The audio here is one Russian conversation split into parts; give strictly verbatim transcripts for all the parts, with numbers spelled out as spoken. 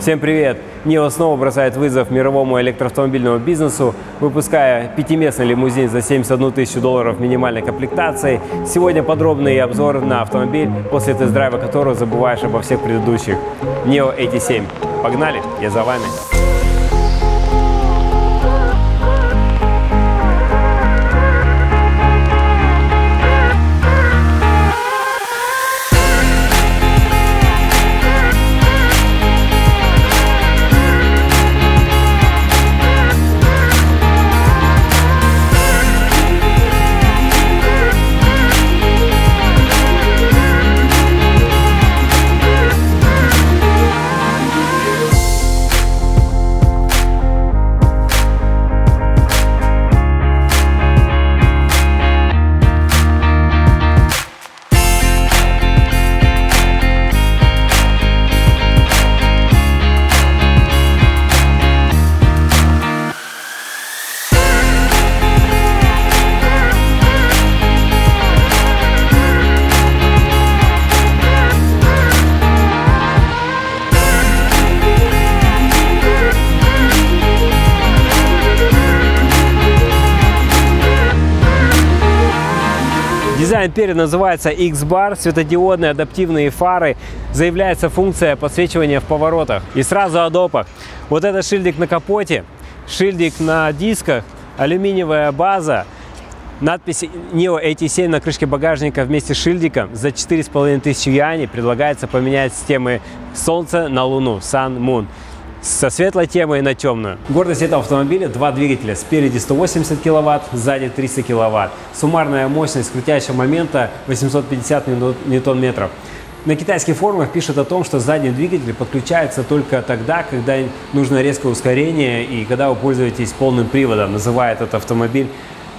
Всем привет! нио снова бросает вызов мировому электроавтомобильному бизнесу, выпуская пятиместный лимузин за семьдесят одну тысячу долларов минимальной комплектации. Сегодня подробный обзор на автомобиль, после тест-драйва которого забываешь обо всех предыдущих. нио и ти семь. Погнали, я за вами! Дизайн перед называется Икс-Бар, светодиодные адаптивные фары, заявляется функция подсвечивания в поворотах. И сразу о допах. Вот это шильдик на капоте, шильдик на дисках, алюминиевая база, надпись нио и ти семь на крышке багажника вместе с шильдиком. За четыре с половиной тысячи юаней предлагается поменять с темы солнца на луну, Sun Moon. Со светлой темой на темную. Гордость этого автомобиля — два двигателя. Спереди сто восемьдесят киловатт, сзади триста киловатт. Суммарная мощность крутящего момента восемьсот пятьдесят ньютон-метров. На китайских форумах пишут о том, что задний двигатель подключается только тогда, когда нужно резкое ускорение и когда вы пользуетесь полным приводом. Называют этот автомобиль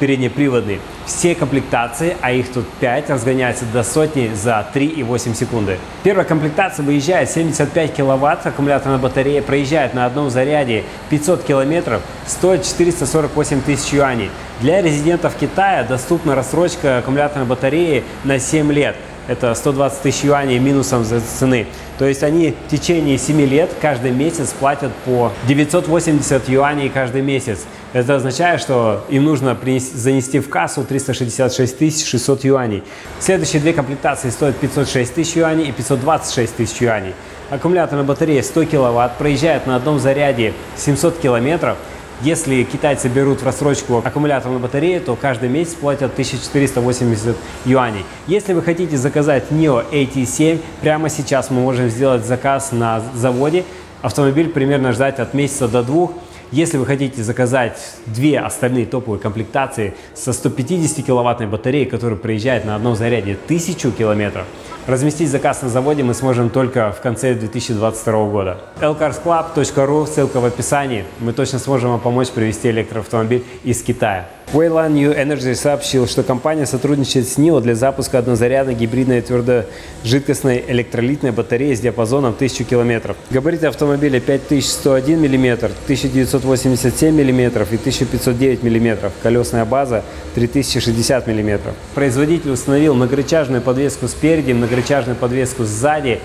переднеприводный. Все комплектации, а их тут пять, разгоняются до сотни за три и восемь секунды. Первая комплектация выезжает семьдесят пять киловатт, аккумуляторная батарея проезжает на одном заряде пятьсот километров, стоит четыреста сорок восемь тысяч юаней. Для резидентов Китая доступна рассрочка аккумуляторной батареи на семь лет. Это сто двадцать тысяч юаней минусом за цены. То есть они в течение семи лет каждый месяц платят по девятьсот восемьдесят юаней каждый месяц. Это означает, что им нужно принести, занести в кассу триста шестьдесят шесть тысяч шестьсот юаней. Следующие две комплектации стоят пятьсот шесть тысяч юаней и пятьсот двадцать шесть тысяч юаней. Аккумуляторная батарея сто киловатт, проезжает на одном заряде семьсот километров. Если китайцы берут в рассрочку аккумуляторную батарею, то каждый месяц платят тысячу четыреста восемьдесят юаней. Если вы хотите заказать нио и ти семь, прямо сейчас мы можем сделать заказ на заводе. Автомобиль примерно ждать от месяца до двух. Если вы хотите заказать две остальные топовые комплектации со сто пятидесятикиловаттной батареей, которая проезжает на одном заряде тысячу километров, разместить заказ на заводе мы сможем только в конце две тысячи двадцать второго года. элкарсклаб точка ру, ссылка в описании. Мы точно сможем вам помочь привезти электроавтомобиль из Китая. Wayland New Energy сообщил, что компания сотрудничает с нио для запуска однозарядной гибридной твердожидкостной электролитной батареи с диапазоном тысяча километров. Габариты автомобиля пять тысяч сто один миллиметр, тысяча девятьсот восемьдесят семь миллиметров и тысяча пятьсот девять миллиметров. Колесная база три тысячи шестьдесят миллиметров. Производитель установил многорычажную подвеску спереди, многорычажную подвеску сзади.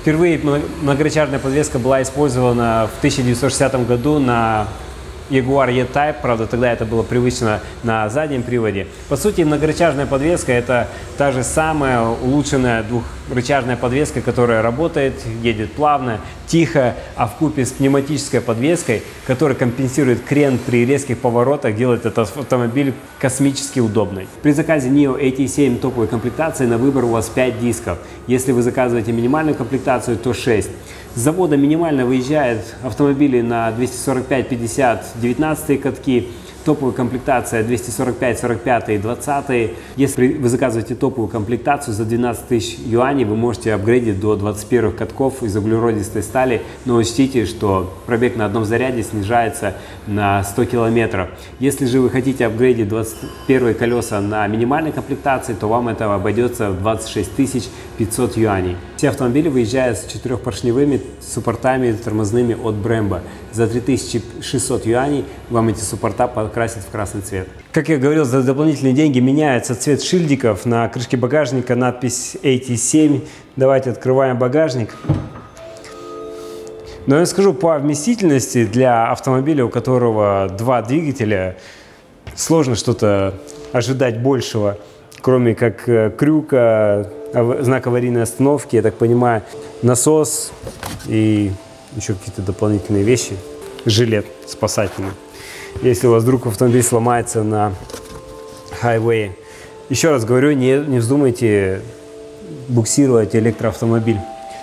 Впервые многорычажная подвеска была использована в тысяча девятьсот шестидесятом году на Jaguar E-Type, правда, тогда это было привычно на заднем приводе. По сути, многорычажная подвеска — это та же самая улучшенная двухрычажная подвеска, которая работает, едет плавно, тихо, а вкупе с пневматической подвеской, которая компенсирует крен при резких поворотах, делает этот автомобиль космически удобный. При заказе нио и ти семь топовой комплектации на выбор у вас пять дисков. Если вы заказываете минимальную комплектацию, то шесть. С завода минимально выезжают автомобили на двести сорок пять, пятьдесят, девятнадцатые катки, топовая комплектация двести сорок пять, сорок пять, двадцать. Если вы заказываете топовую комплектацию за двенадцать тысяч юаней, вы можете апгрейдить до двадцати первых катков из углеродистой стали, но учтите, что пробег на одном заряде снижается на сто километров. Если же вы хотите апгрейдить двадцать первые колеса на минимальной комплектации, то вам это обойдется в двадцать шесть тысяч пятьсот юаней. Все автомобили выезжают с четырехпоршневыми суппортами тормозными от Бремба. За три тысячи шестьсот юаней вам эти суппорта покрасят в красный цвет. Как я говорил, за дополнительные деньги меняется цвет шильдиков. На крышке багажника надпись и ти семь. Давайте открываем багажник. Но я скажу, по вместительности для автомобиля, у которого два двигателя, сложно что-то ожидать большего, кроме как крюка, знак аварийной остановки, я так понимаю, насос и еще какие-то дополнительные вещи, жилет спасательный, если у вас вдруг автомобиль сломается на хайвее. Еще раз говорю, не, не вздумайте буксировать электроавтомобиль.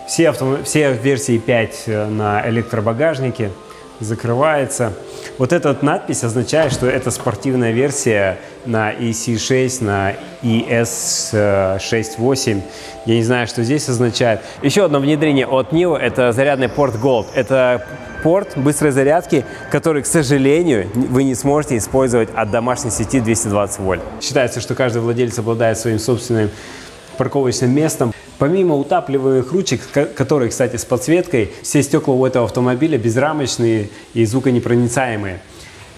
Все, автом... Все версии пять на электробагажнике закрывается. Вот эта надпись означает, что это спортивная версия на и си шесть, на и эс шесть восемь. Я не знаю, что здесь означает. Еще одно внедрение от нио – это зарядный порт Gold. Это порт быстрой зарядки, который, к сожалению, вы не сможете использовать от домашней сети двести двадцать вольт. Считается, что каждый владелец обладает своим собственным парковочным местом. Помимо утапливаемых ручек, которые, кстати, с подсветкой, все стекла у этого автомобиля безрамочные и звуконепроницаемые.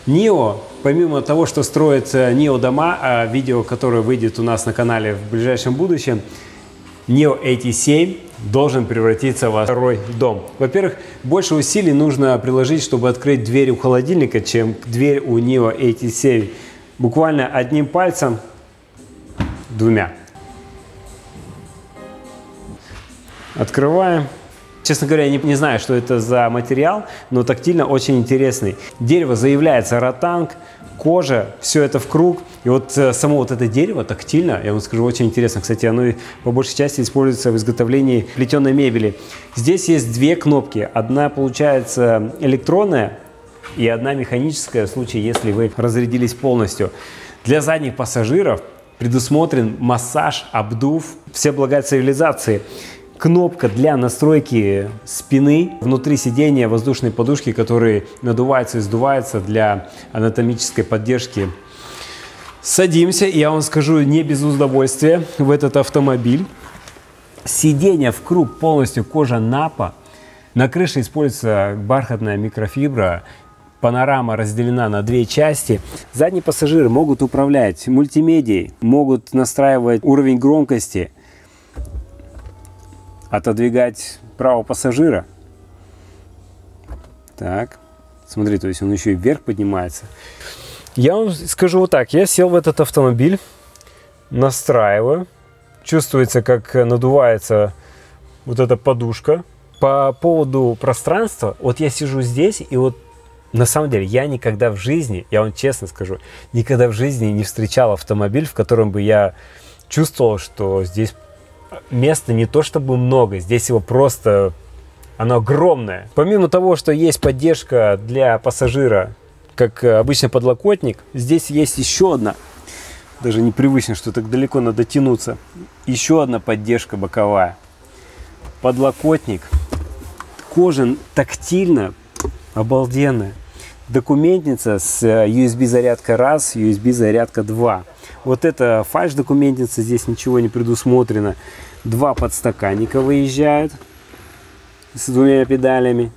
нио, помимо того, что строит нио дома, видео, которое выйдет у нас на канале в ближайшем будущем, нио и ти семь должен превратиться во второй дом. Во-первых, больше усилий нужно приложить, чтобы открыть дверь у холодильника, чем дверь у нио и ти семь. Буквально одним пальцем, двумя. Открываем. Честно говоря, я не, не знаю, что это за материал, но тактильно очень интересный. Дерево заявляется ротанг, кожа, все это в круг. И вот само вот это дерево тактильно, я вам скажу, очень интересно. Кстати, оно по большей части используется в изготовлении плетеной мебели. Здесь есть две кнопки. Одна, получается, электронная и одна механическая, в случае, если вы разрядились полностью. Для задних пассажиров предусмотрен массаж, обдув, все блага цивилизации. Кнопка для настройки спины, внутри сиденья воздушные подушки, которые надуваются и сдуваются для анатомической поддержки. Садимся, и я вам скажу, не без удовольствия, в этот автомобиль. Сиденье в круг, полностью кожа напа. На крыше используется бархатная микрофибра. Панорама разделена на две части. Задние пассажиры могут управлять мультимедией, могут настраивать уровень громкости, отодвигать правого пассажира. Так, смотри, то есть он еще и вверх поднимается. Я вам скажу вот так, я сел в этот автомобиль, настраиваю, чувствуется, как надувается вот эта подушка. По поводу пространства, вот я сижу здесь, и вот на самом деле я никогда в жизни, я вам честно скажу, никогда в жизни не встречал автомобиль, в котором бы я чувствовал, что здесь места не то чтобы много, здесь его просто, оно огромное. Помимо того, что есть поддержка для пассажира, как обычно подлокотник, здесь есть еще одна, даже непривычно, что так далеко надо тянуться, еще одна поддержка боковая. Подлокотник, кожа тактильно, обалденная. Документница с ю эс би зарядка раз, ю эс би зарядка два. Вот это фальш-документница, здесь ничего не предусмотрено. Два подстаканника выезжают с двумя педалями.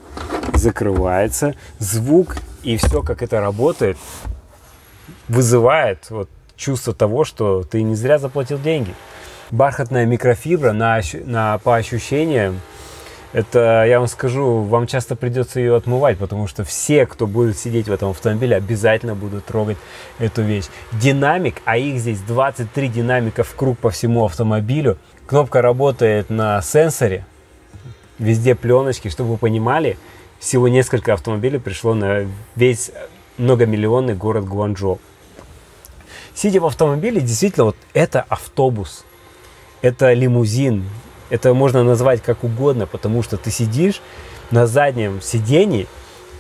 Закрывается. Звук и все, как это работает, вызывает вот чувство того, что ты не зря заплатил деньги. Бархатная микрофибра на, на, по ощущениям. Это, я вам скажу, вам часто придется ее отмывать, потому что все, кто будет сидеть в этом автомобиле, обязательно будут трогать эту вещь. Динамик, а их здесь двадцать три динамика в круг по всему автомобилю. Кнопка работает на сенсоре, везде пленочки. Чтобы вы понимали, всего несколько автомобилей пришло на весь многомиллионный город Гуанчжоу. Сидя в автомобиле, действительно, вот это автобус, это лимузин. Это можно назвать как угодно, потому что ты сидишь на заднем сидении.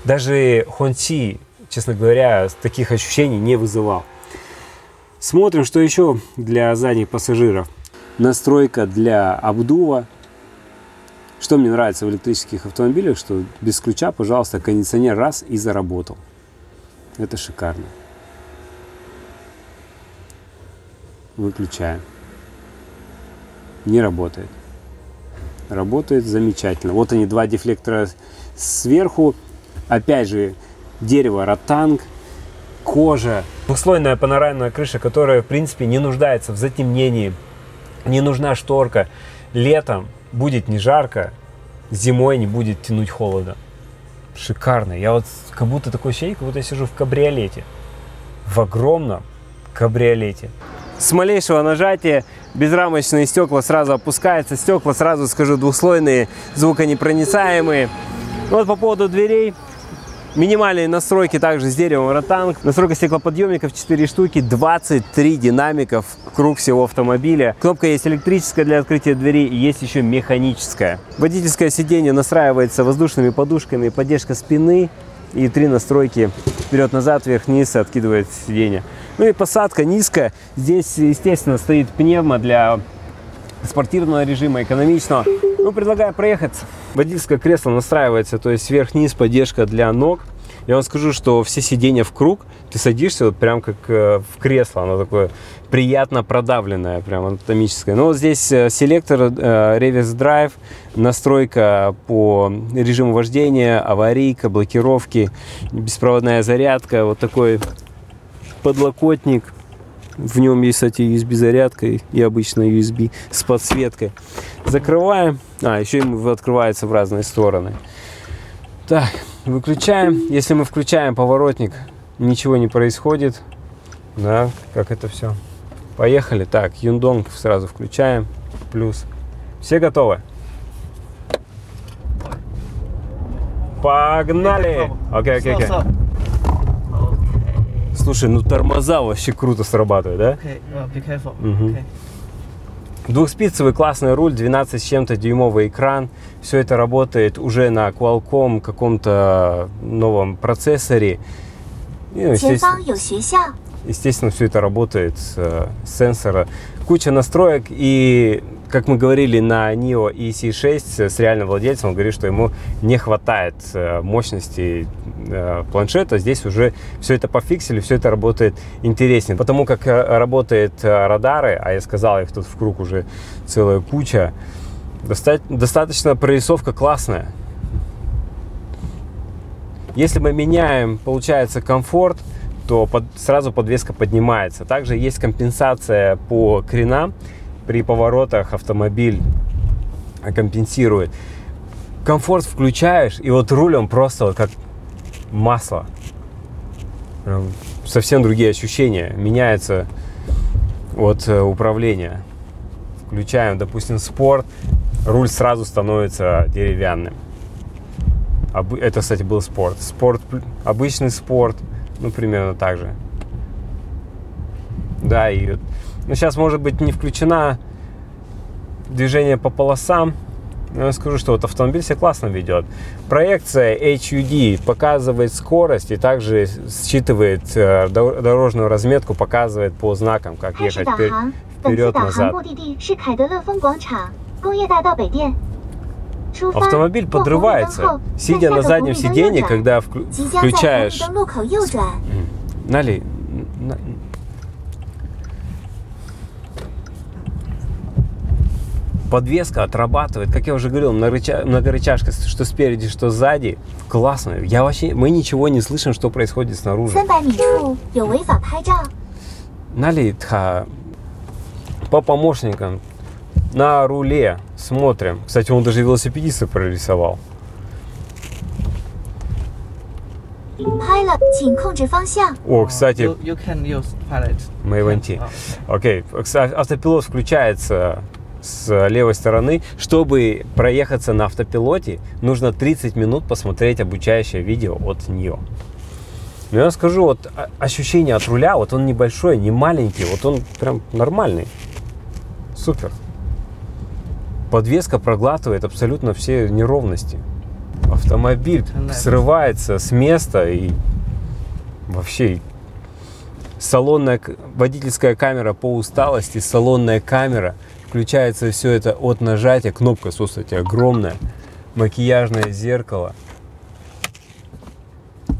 Даже Хонси, честно говоря, таких ощущений не вызывал. Смотрим, что еще для задних пассажиров. Настройка для обдува. Что мне нравится в электрических автомобилях, что без ключа, пожалуйста, кондиционер раз и заработал. Это шикарно. Выключаем. Не работает. Работает замечательно. Вот они, два дефлектора сверху. Опять же, дерево ротанг, кожа. Двухслойная панорамная крыша, которая, в принципе, не нуждается в затемнении. Не нужна шторка. Летом будет не жарко, зимой не будет тянуть холода. шикарный. Я вот как будто такой ощущение, как будто я сижу в кабриолете. В огромном кабриолете. С малейшего нажатия безрамочные стекла сразу опускаются. Стекла, сразу скажу, двухслойные, звуконепроницаемые. Вот по поводу дверей. Минимальные настройки также с деревом ротанг. Настройка стеклоподъемников четыре штуки, двадцать три динамиков вокруг всего автомобиля. Кнопка есть электрическая для открытия двери, и есть еще механическая. Водительское сиденье настраивается воздушными подушками, поддержка спины и три настройки вперед-назад, вверх-вниз, откидывает сиденье. Ну и посадка низкая. Здесь, естественно, стоит пневмо для спортивного режима, экономичного. Ну, предлагаю проехаться. Водительское кресло настраивается, то есть вверх-вниз, поддержка для ног. Я вам скажу, что все сиденья в круг, ты садишься вот прям как в кресло, оно такое приятно продавленное, прям анатомическое. Но вот здесь селектор, реверс-драйв, настройка по режиму вождения, аварийка, блокировки, беспроводная зарядка, вот такой подлокотник. В нем есть, кстати, ю эс би-зарядка и обычная ю эс би с подсветкой. Закрываем. А, еще им открывается в разные стороны. Так, выключаем. Если мы включаем поворотник, ничего не происходит. Да, как это все. Поехали. Так, Юндонг сразу включаем. Плюс. Все готовы? Погнали! Окей, окей, окей. Слушай, ну тормоза вообще круто срабатывают, да? Okay. Well, be careful. Mm-hmm. Okay. Двухспицевый классный руль, двенадцать с чем-то дюймовый экран. Все это работает уже на Qualcomm, каком-то новом процессоре. И, ну, естественно, естественно, все это работает с сенсора. Куча настроек, и, как мы говорили, на нио и си шесть с реальным владельцем он говорит, что ему не хватает мощности планшета. Здесь уже все это пофиксили, все это работает интереснее. Потому как работают радары, а я сказал, их тут в круг уже целая куча, достаточно прорисовка классная. Если мы меняем, получается, комфорт, то под, сразу подвеска поднимается. Также есть компенсация по кренам. При поворотах автомобиль компенсирует. Комфорт включаешь, и вот руль он просто вот как масло. Прям совсем другие ощущения. Меняется от управления. Включаем, допустим, спорт. Руль сразу становится деревянным. Это, кстати, был спорт. Спорт, обычный спорт. Ну, примерно так же. Да, и ну, сейчас, может быть, не включено движение по полосам. Но я скажу, что вот автомобиль себя классно ведет. Проекция эйч ю ди показывает скорость и также считывает э, дорожную разметку, показывает по знакам, как ехать вперед-назад. Автомобиль подрывается, сидя на заднем сиденье, когда включаешь... Нали... Подвеска отрабатывает, как я уже говорил, многорычажка, что спереди, что сзади. Классно. Я вообще... Мы ничего не слышим, что происходит снаружи. Нали... По помощникам. На руле смотрим. Кстати, он даже велосипедиста прорисовал. О, кстати, Мейвенти. Окей, автопилот включается с левой стороны. Чтобы проехаться на автопилоте, нужно тридцать минут посмотреть обучающее видео от нио. Но я скажу, вот ощущение от руля, вот он небольшой, не маленький, вот он прям нормальный. Супер. Подвеска проглатывает абсолютно все неровности. Автомобиль срывается с места, и вообще салонная, водительская камера по усталости, салонная камера. Включается все это от нажатия. Кнопка, кстати, огромная. Макияжное зеркало.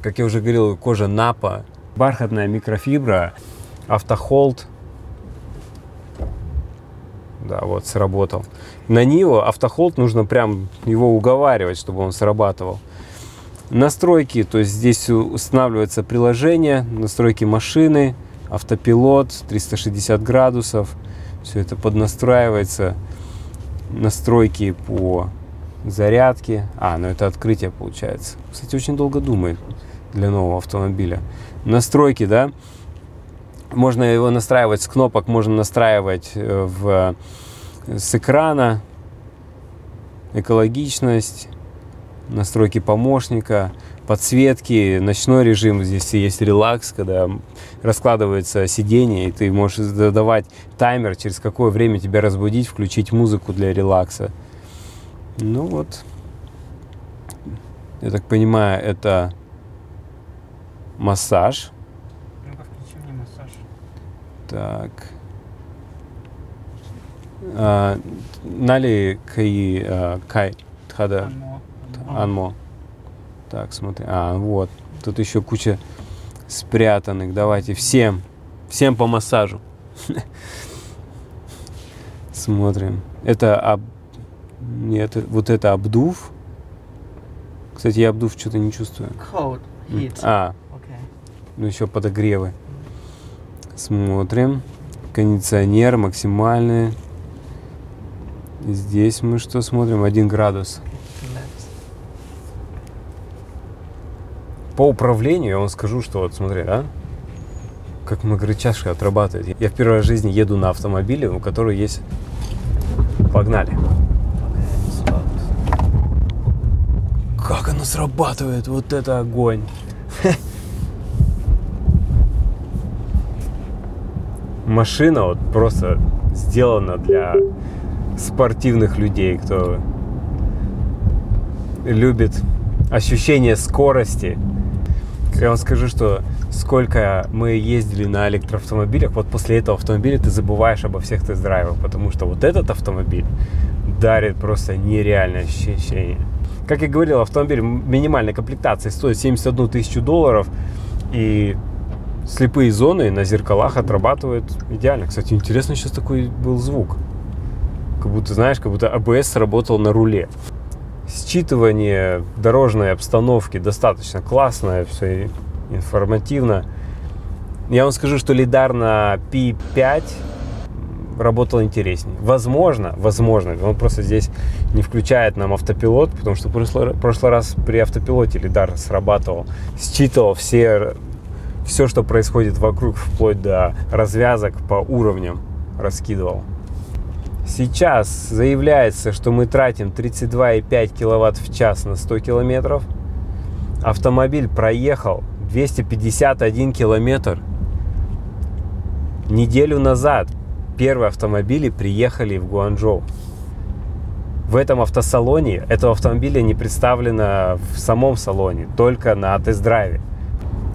Как я уже говорил, кожа напа. Бархатная микрофибра. Автохолд. Да, вот сработал. На нио автохолд нужно прям его уговаривать, чтобы он срабатывал. Настройки, то есть здесь устанавливается приложение, настройки машины, автопилот, триста шестьдесят градусов. Все это поднастраивается. Настройки по зарядки. А, ну это открытие получается. Кстати, очень долго думает для нового автомобиля. Настройки, да? Можно его настраивать с кнопок, можно настраивать в, с экрана. Экологичность, настройки помощника, подсветки, ночной режим. Здесь есть релакс, когда раскладывается сиденье, и ты можешь задавать таймер, через какое время тебя разбудить, включить музыку для релакса. Ну вот, я так понимаю, это массаж. Ну-ка, включи мне массаж. Так. Нали кай кай тхада анмо. Так, смотри. А, вот. Тут еще куча спрятанных. Давайте всем. Всем по массажу. Смотрим. Это об... Нет, вот это обдув. Кстати, я обдув что-то не чувствую. Cold heat. А. Okay. Ну еще подогревы. Смотрим. Кондиционер максимальный. Здесь мы что смотрим? Один градус. По управлению я вам скажу, что вот смотри, да? Как мокрычашка отрабатывает. Я в первый раз в жизни еду на автомобиле, у которого есть... Погнали. Как оно срабатывает? Вот это огонь. Машина вот просто сделана для спортивных людей, кто любит ощущение скорости. Я вам скажу, что сколько мы ездили на электроавтомобилях, вот после этого автомобиля ты забываешь обо всех тест-драйвах, потому что вот этот автомобиль дарит просто нереальное ощущение. Как я говорил, автомобиль минимальной комплектации стоит семьдесят одну тысячу долларов, и слепые зоны на зеркалах отрабатывают идеально. Кстати, интересно, сейчас такой был звук. Как будто, знаешь, как будто АБС сработал на руле. Считывание дорожной обстановки достаточно классное, все информативно. Я вам скажу, что лидар на пи пять работал интереснее. Возможно, возможно, он просто здесь не включает нам автопилот, потому что в прошлый, прошлый раз при автопилоте лидар срабатывал, считывал все, все, что происходит вокруг, вплоть до развязок по уровням раскидывал. Сейчас заявляется, что мы тратим тридцать два и пять киловатт в час на сто километров. Автомобиль проехал двести пятьдесят один километр. Неделю назад первые автомобили приехали в Гуанчжоу. В этом автосалоне этого автомобиля не представлено в самом салоне, только на тест-драйве.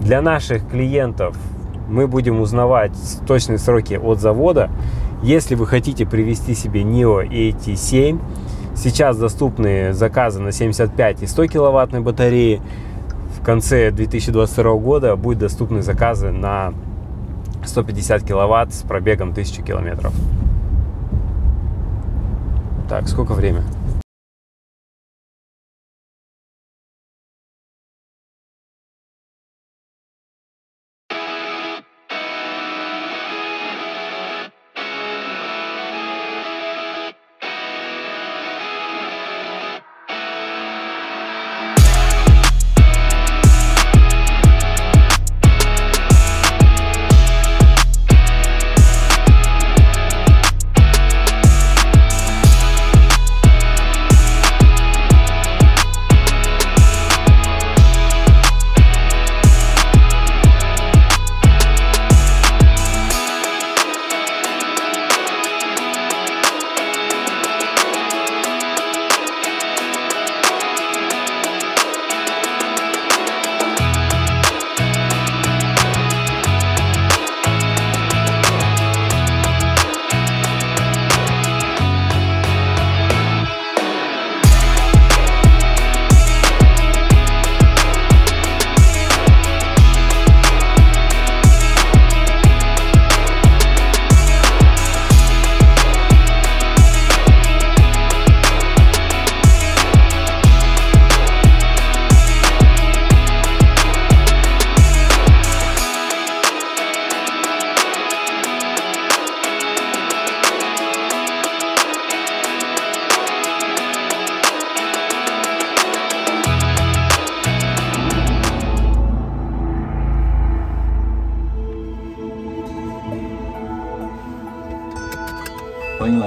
Для наших клиентов мы будем узнавать точные сроки от завода. Если вы хотите привести себе нио и ти семь, сейчас доступны заказы на семьдесят пять и сто киловаттные батареи. В конце две тысячи двадцать второго года будут доступны заказы на сто пятьдесят киловатт с пробегом тысячи километров. Так, сколько время?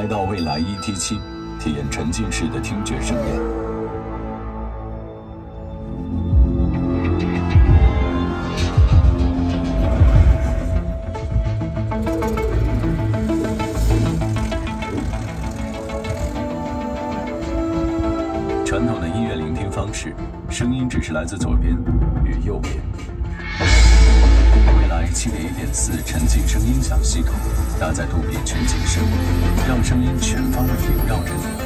来到蔚来 E T 七，体验沉浸式的听觉盛宴。 传统的音乐聆听方式，声音只是来自左边与右边。蔚来 七点一点四 沉浸声音响系统搭载杜比全景声，让声音全方位萦绕着你。